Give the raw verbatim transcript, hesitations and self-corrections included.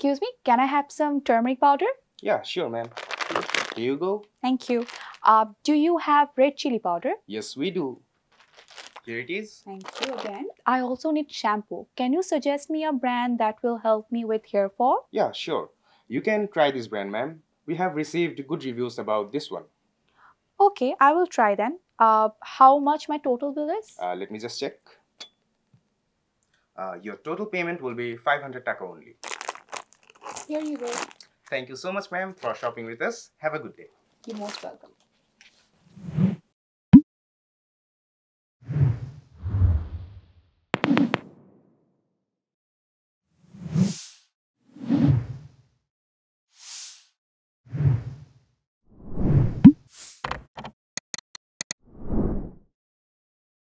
Excuse me, can I have some turmeric powder? Yeah, sure, ma'am. Here you go. Thank you. Uh, do you have red chili powder? Yes, we do. Here it is. Thank you again. I also need shampoo. Can you suggest me a brand that will help me with hair fall? Yeah, sure. You can try this brand, ma'am. We have received good reviews about this one. Okay, I will try then. Uh, how much my total bill is? Uh, let me just check. Uh, your total payment will be five hundred taka only. Here you go. Thank you so much, ma'am, for shopping with us. Have a good day. You're most welcome.